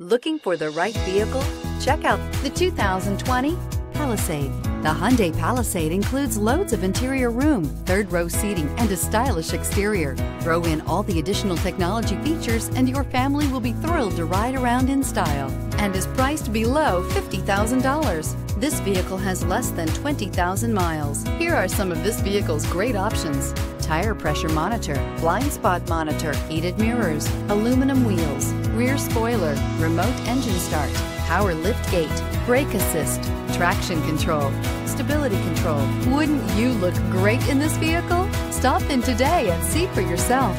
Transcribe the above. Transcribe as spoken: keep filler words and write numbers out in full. Looking for the right vehicle? Check out the two thousand twenty Palisade. The Hyundai Palisade includes loads of interior room, third-row seating, and a stylish exterior. Throw in all the additional technology features and your family will be thrilled to ride around in style, and is priced below fifty thousand dollars. This vehicle has less than twenty thousand miles. Here are some of this vehicle's great options: tire pressure monitor, blind spot monitor, heated mirrors, aluminum wheels, rear spoiler, remote engine start, power lift gate, brake assist, traction control, stability control. Wouldn't you look great in this vehicle? Stop in today and see for yourself.